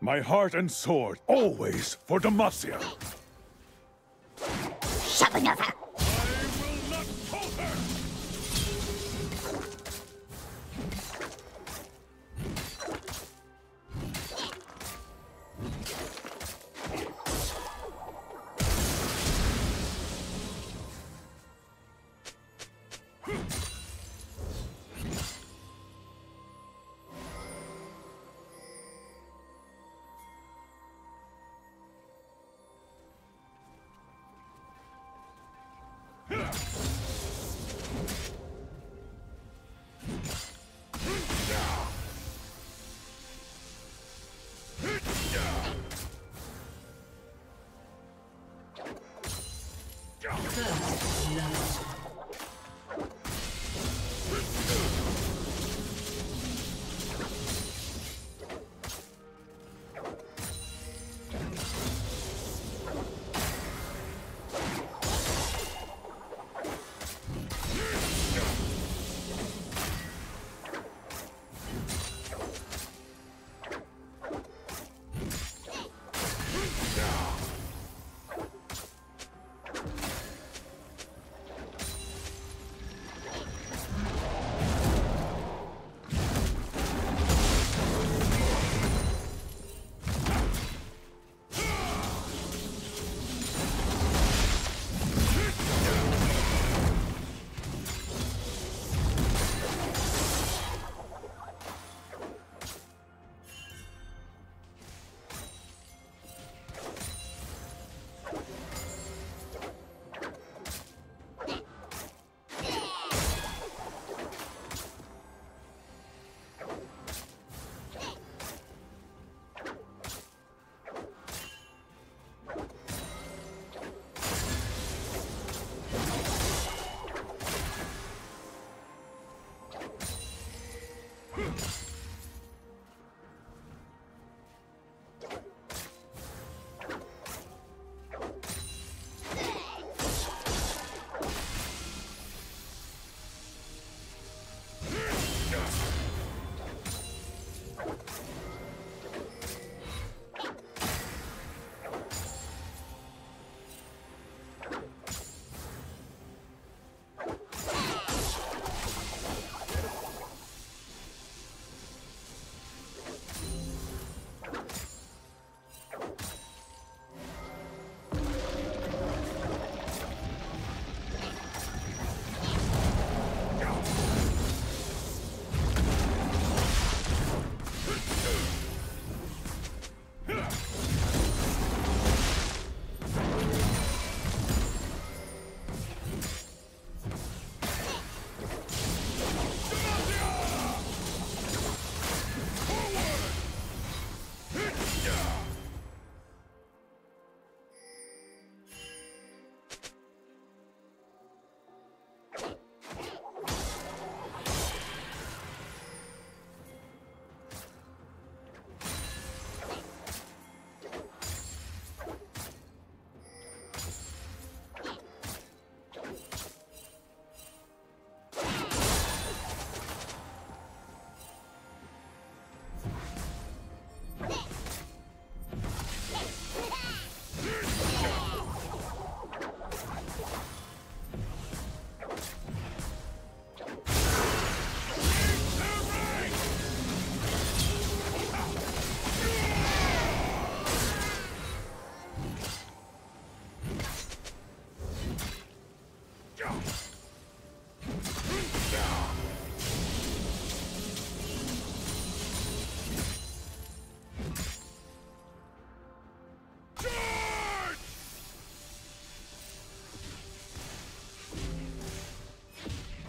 My heart and sword, always for Demacia. Shabanova! First love.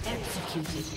Executed.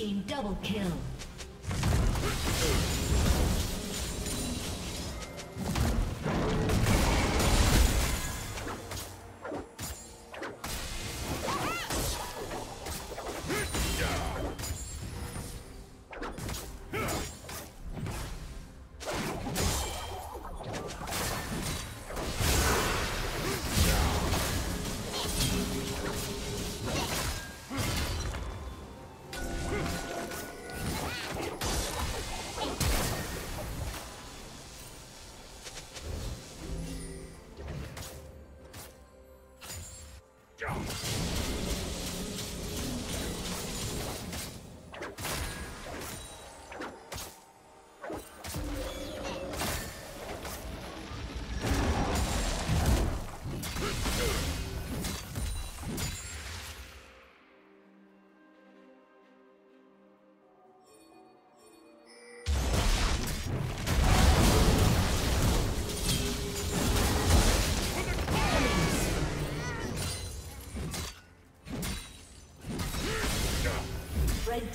team double kill. Red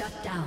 Shut down.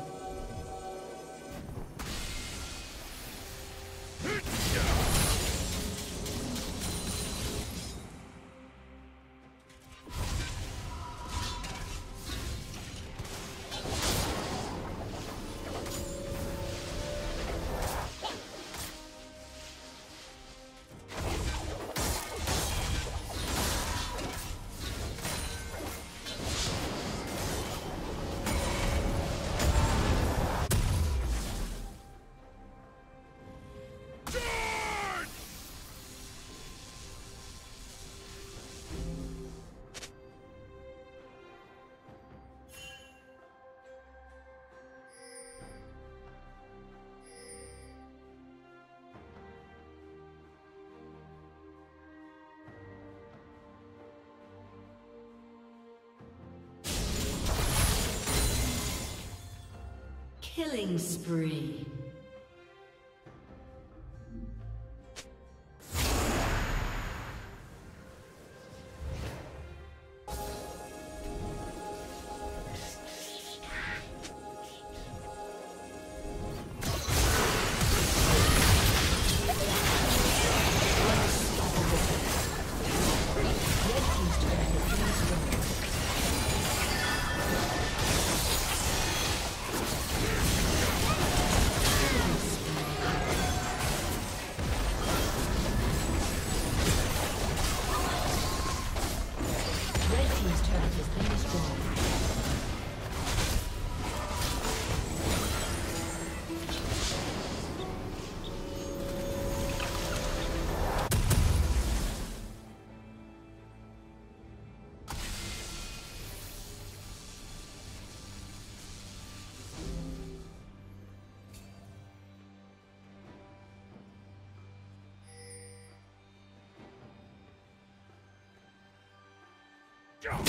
Killing spree. Jump!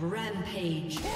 Rampage. Double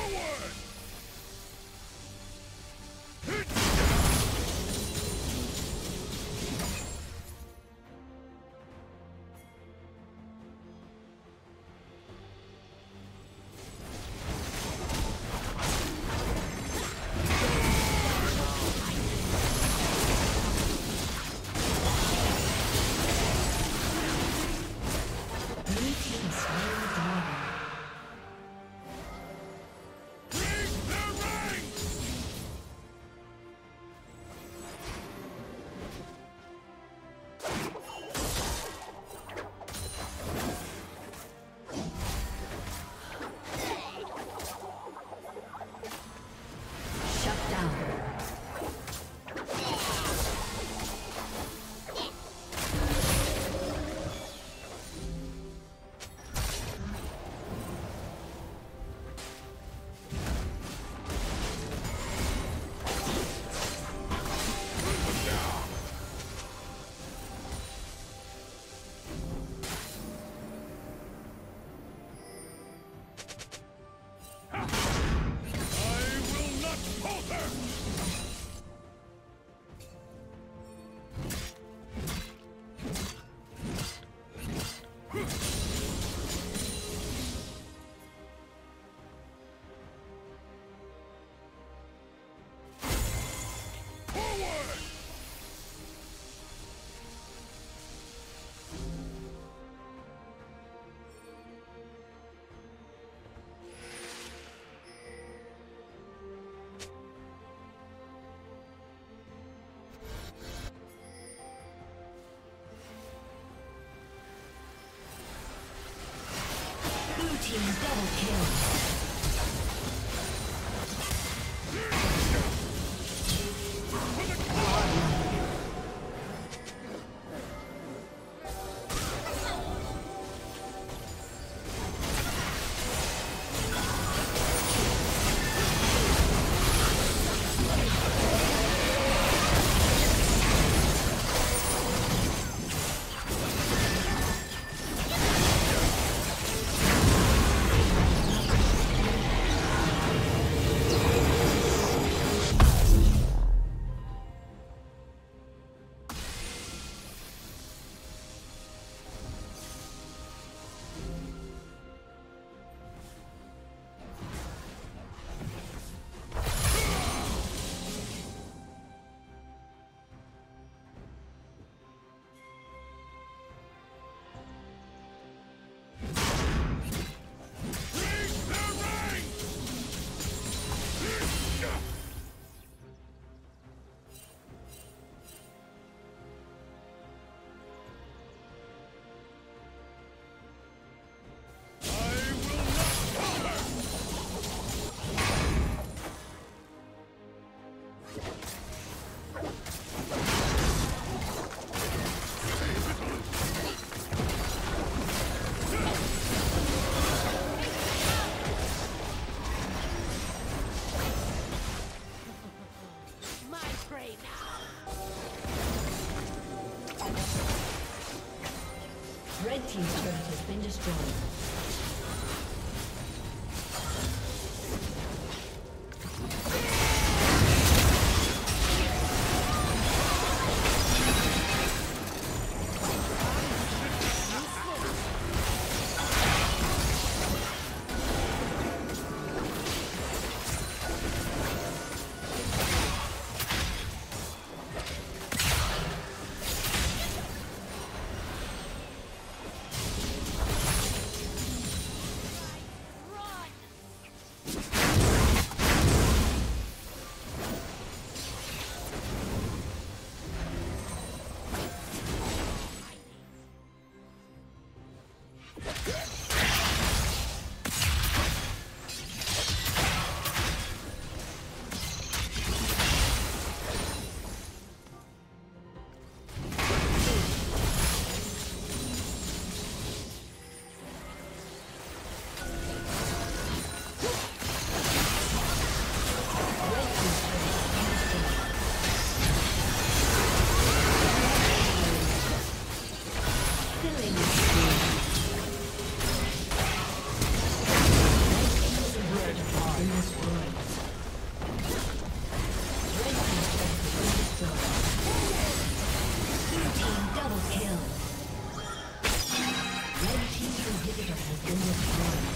kill. Red team's turret has been destroyed. been destroyed.